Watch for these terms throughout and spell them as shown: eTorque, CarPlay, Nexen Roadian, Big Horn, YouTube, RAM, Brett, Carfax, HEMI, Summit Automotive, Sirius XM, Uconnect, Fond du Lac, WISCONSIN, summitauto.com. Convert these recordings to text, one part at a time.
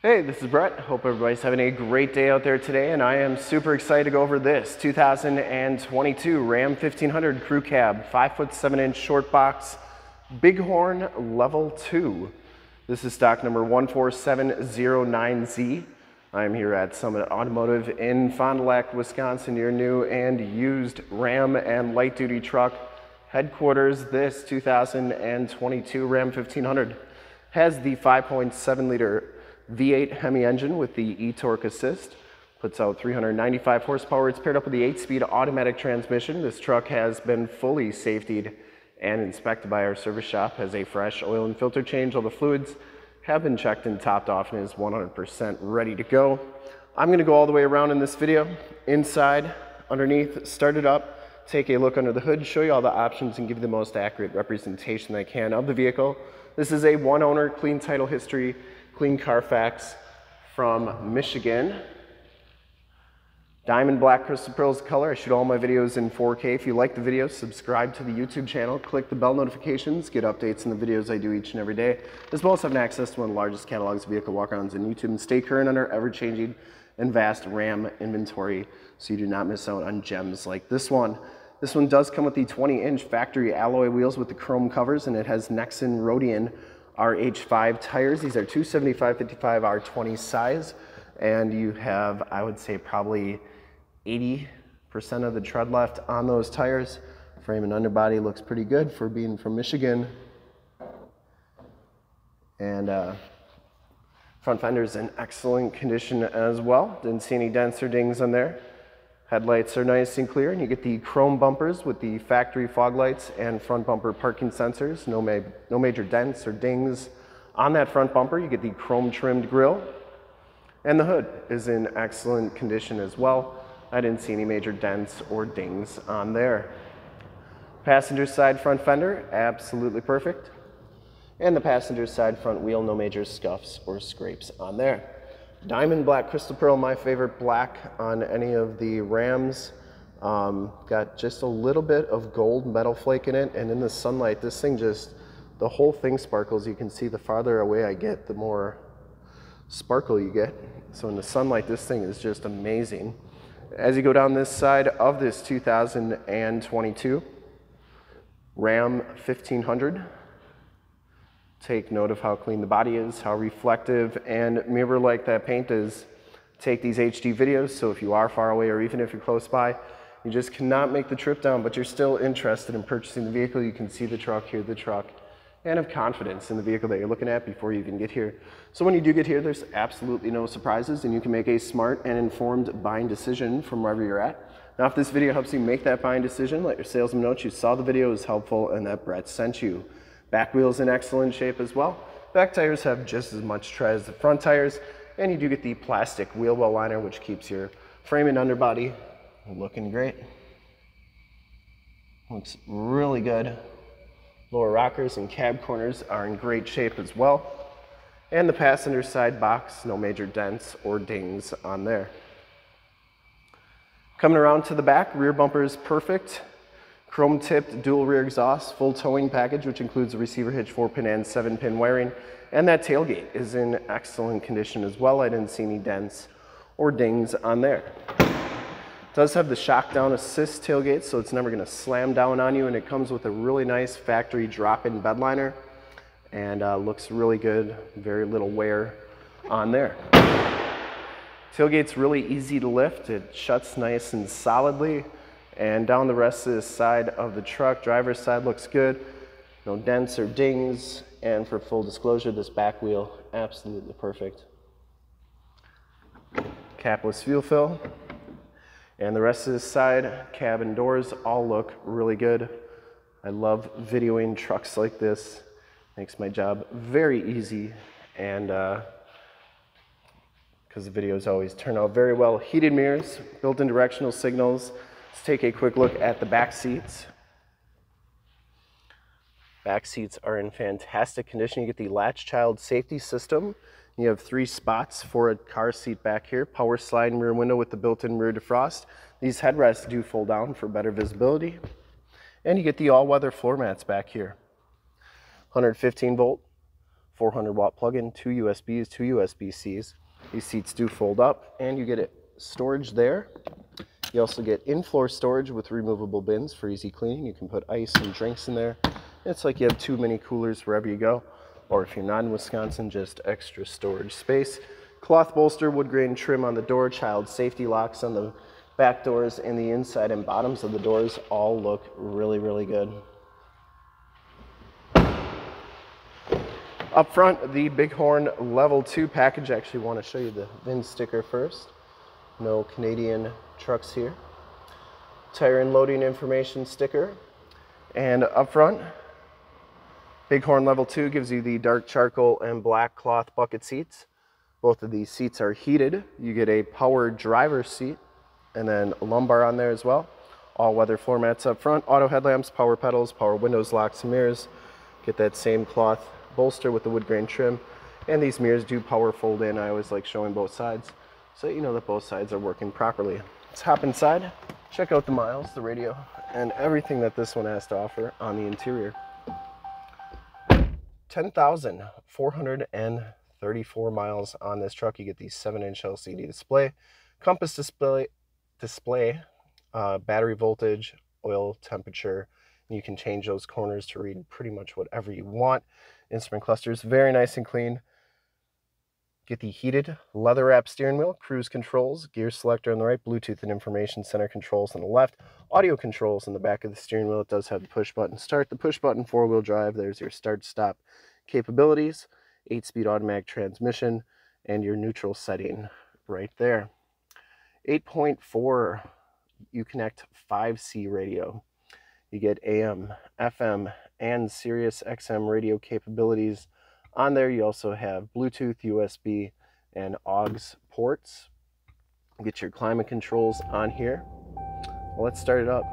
Hey, this is Brett. Hope everybody's having a great day out there today, and I am super excited to go over this 2022 Ram 1500 Crew Cab 5'7" short box Bighorn Level 2. This is stock number 14709Z. I'm here at Summit Automotive in Fond du Lac, Wisconsin, your new and used Ram and light duty truck headquarters. This 2022 Ram 1500 has the 5.7 liter V8 HEMI engine with the eTorque assist, puts out 395 horsepower. It's paired up with the 8-speed automatic transmission. This truck has been fully safetied and inspected by our service shop, has a fresh oil and filter change. All the fluids have been checked and topped off and is 100% ready to go. I'm gonna go all the way around in this video, inside, underneath, start it up, take a look under the hood, show you all the options, and give you the most accurate representation that I can of the vehicle. This is a one owner, clean title history, clean Carfax from Michigan. Diamond black crystal pearl is the color. I shoot all my videos in 4K. If you like the video, subscribe to the YouTube channel, click the bell notifications, get updates on the videos I do each and every day, as well as having access to one of the largest catalogs of vehicle walk-ons on YouTube, and stay current on our ever-changing and vast RAM inventory so you do not miss out on gems like this one. This one does come with the 20-inch factory alloy wheels with the chrome covers, and it has Nexen Roadian RH5 tires. These are 275/55 R20 size, and you have, I would say, probably 80% of the tread left on those tires. Frame and underbody looks pretty good for being from Michigan. And front fender's in excellent condition as well. Didn't see any dents or dings on there. Headlights are nice and clear, and you get the chrome bumpers with the factory fog lights and front bumper parking sensors. No major dents or dings on that front bumper. You get the chrome trimmed grille, and the hood is in excellent condition as well. I didn't see any major dents or dings on there. Passenger side front fender, absolutely perfect. And the passenger side front wheel, no major scuffs or scrapes on there. Diamond black crystal pearl, my favorite black on any of the Rams. Got just a little bit of gold metal flake in it, and in the sunlight this thing just, the whole thing sparkles. You can see the farther away I get, the more sparkle you get. So in the sunlight this thing is just amazing. As you go down this side of this 2022 Ram 1500, take note of how clean the body is, how reflective and mirror-like that paint is. Take these HD videos, so if you are far away or even if you're close by, you just cannot make the trip down, but you're still interested in purchasing the vehicle, you can see the truck, hear the truck, and have confidence in the vehicle that you're looking at before you even get here. So when you do get here, there's absolutely no surprises, and you can make a smart and informed buying decision from wherever you're at. Now, if this video helps you make that buying decision, let your salesman know that you saw the video, is helpful, and that Brett sent you. Back wheel's in excellent shape as well. Back tires have just as much tread as the front tires, and you do get the plastic wheel well liner, which keeps your frame and underbody looking great. Looks really good. Lower rockers and cab corners are in great shape as well. And the passenger side box, no major dents or dings on there. Coming around to the back, rear bumper is perfect. Chrome-tipped dual rear exhaust, full towing package, which includes the receiver hitch, 4-pin and 7-pin wiring, and that tailgate is in excellent condition as well. I didn't see any dents or dings on there. It does have the shock down assist tailgate, so it's never going to slam down on you, and it comes with a really nice factory drop-in bed liner, and looks really good, very little wear on there. Tailgate's really easy to lift, it shuts nice and solidly. And down the rest of the side of the truck, driver's side looks good, no dents or dings, and for full disclosure, this back wheel, absolutely perfect. Capless fuel fill, and the rest of the side, cabin doors, all look really good. I love videoing trucks like this, makes my job very easy, and because the videos always turn out very well. Heated mirrors, built-in directional signals. Let's take a quick look at the back seats. Back seats are in fantastic condition. You get the latch child safety system. You have 3 spots for a car seat back here. Power slide rear window with the built-in rear defrost. These headrests do fold down for better visibility. And you get the all-weather floor mats back here. 115 volt, 400-watt plug-in, two USBs, two USB-Cs. These seats do fold up, and you get it storage there. You also get in-floor storage with removable bins for easy cleaning. You can put ice and drinks in there. It's like you have two mini coolers wherever you go, or if you're not in Wisconsin, just extra storage space. Cloth bolster, wood grain trim on the door, child safety locks on the back doors, and the inside and bottoms of the doors all look really, really good. Up front, the Bighorn Level 2 package. I actually want to show you the VIN sticker first. No Canadian trucks here. Tire and loading information sticker. And up front, Bighorn Level 2 gives you the dark charcoal and black cloth bucket seats. Both of these seats are heated. You get a power driver's seat and then a lumbar on there as well. All-weather floor mats up front, auto headlamps, power pedals, power windows, locks, and mirrors. Get that same cloth bolster with the wood grain trim, and these mirrors do power fold in. I always like showing both sides so you know that both sides are working properly. Let's hop inside, check out the miles, the radio, and everything that this one has to offer on the interior. 10,434 miles on this truck. You get the 7-inch LCD display, compass display, battery voltage, oil temperature. You can change those corners to read pretty much whatever you want. Instrument clusters, very nice and clean. Get the heated leather wrap steering wheel, cruise controls, gear selector on the right, Bluetooth and information center controls on the left, audio controls on the back of the steering wheel. It does have the push button start, the push button four-wheel drive. There's your start stop capabilities, 8-speed automatic transmission, and your neutral setting right there. 8.4 Uconnect 5C radio. You get AM, FM, and Sirius XM radio capabilities on there. You also have Bluetooth, USB, and AUX ports. You get your climate controls on here. Well, let's start it up.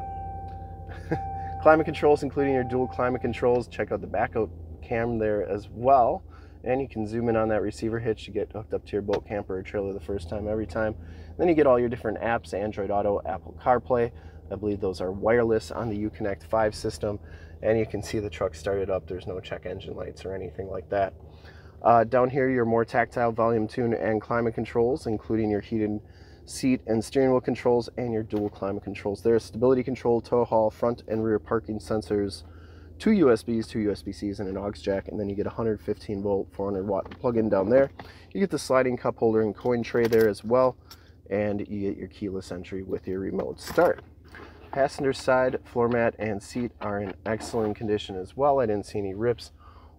Climate controls, including your dual climate controls. Check out the backup cam there as well. And you can zoom in on that receiver hitch to get hooked up to your boat, camper, or trailer the first time, every time. And then you get all your different apps, Android Auto, Apple CarPlay. I believe those are wireless on the Uconnect 5 system, and you can see the truck started up. There's no check engine lights or anything like that. Down here, your more tactile volume, tune, and climate controls, including your heated seat and steering wheel controls and your dual climate controls. There's stability control, tow haul, front and rear parking sensors, two USBs, two USB-Cs, and an aux jack, and then you get 115-volt, 400-watt plug-in down there. You get the sliding cup holder and coin tray there as well, and you get your keyless entry with your remote start. Passenger side floor mat and seat are in excellent condition as well. I didn't see any rips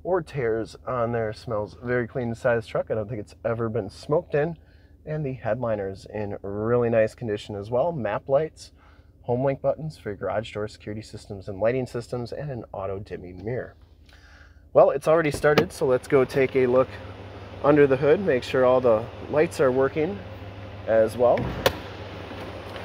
or tears on there. Smells very clean inside this truck. I don't think it's ever been smoked in. And the headliner's in really nice condition as well. Map lights, home link buttons for your garage door, security systems and lighting systems, and an auto dimming mirror. Well, it's already started, so let's go take a look under the hood, make sure all the lights are working as well.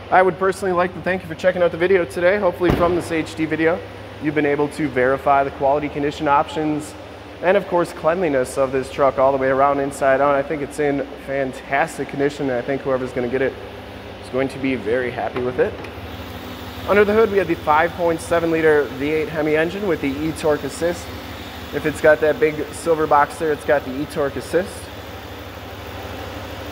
I would personally like to thank you for checking out the video today. Hopefully from this HD video, you've been able to verify the quality, condition, options, and of course cleanliness of this truck all the way around, inside out. I think it's in fantastic condition, and I think whoever's gonna get it is going to be very happy with it. Under the hood, we have the 5.7 liter V8 HEMI engine with the eTorque assist. If it's got that big silver box there, it's got the eTorque assist.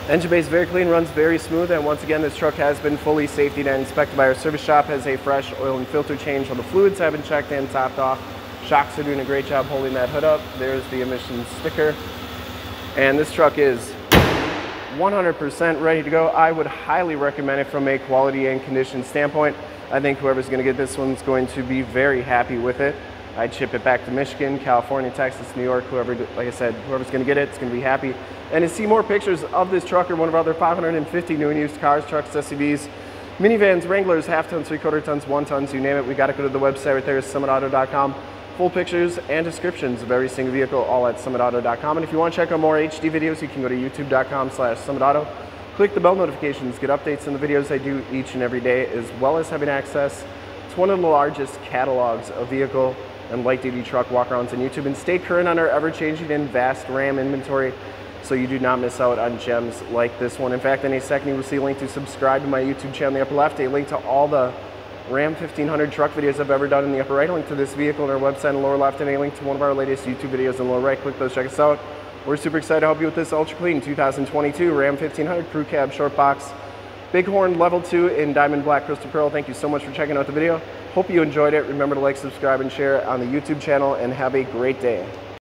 Engine bay is very clean, runs very smooth, and once again, this truck has been fully safety and inspected by our service shop, has a fresh oil and filter change. All the fluids have been checked and topped off. Shocks are doing a great job holding that hood up. There's the emissions sticker. And this truck is 100% ready to go. I would highly recommend it from a quality and condition standpoint. I think whoever's gonna get this one's going to be very happy with it. I'd ship it back to Michigan, California, Texas, New York, whoever, like I said, whoever's gonna get it, it's gonna be happy. And to see more pictures of this truck or one of our other 550 new and used cars, trucks, SUVs, minivans, Wranglers, half tons, three-quarter tons, one tons, you name it, we gotta go to the website right there, summitauto.com. Full pictures and descriptions of every single vehicle, all at summitauto.com. And if you wanna check out more HD videos, you can go to youtube.com/summitauto. Click the bell notifications, get updates on the videos I do each and every day, as well as having access to one of the largest catalogs of vehicle and light-duty truck walk-arounds on YouTube, and stay current on our ever-changing and vast RAM inventory so you do not miss out on gems like this one. In fact, in a second, you will see a link to subscribe to my YouTube channel in the upper left, a link to all the Ram 1500 truck videos I've ever done in the upper right, link to this vehicle on our website in the lower left, and a link to one of our latest YouTube videos in the lower right. Click those, check us out. We're super excited to help you with this ultra clean 2022 Ram 1500 crew cab short box, Bighorn level 2 in diamond black crystal pearl. Thank you so much for checking out the video. Hope you enjoyed it. Remember to like, subscribe, and share on the YouTube channel, and have a great day.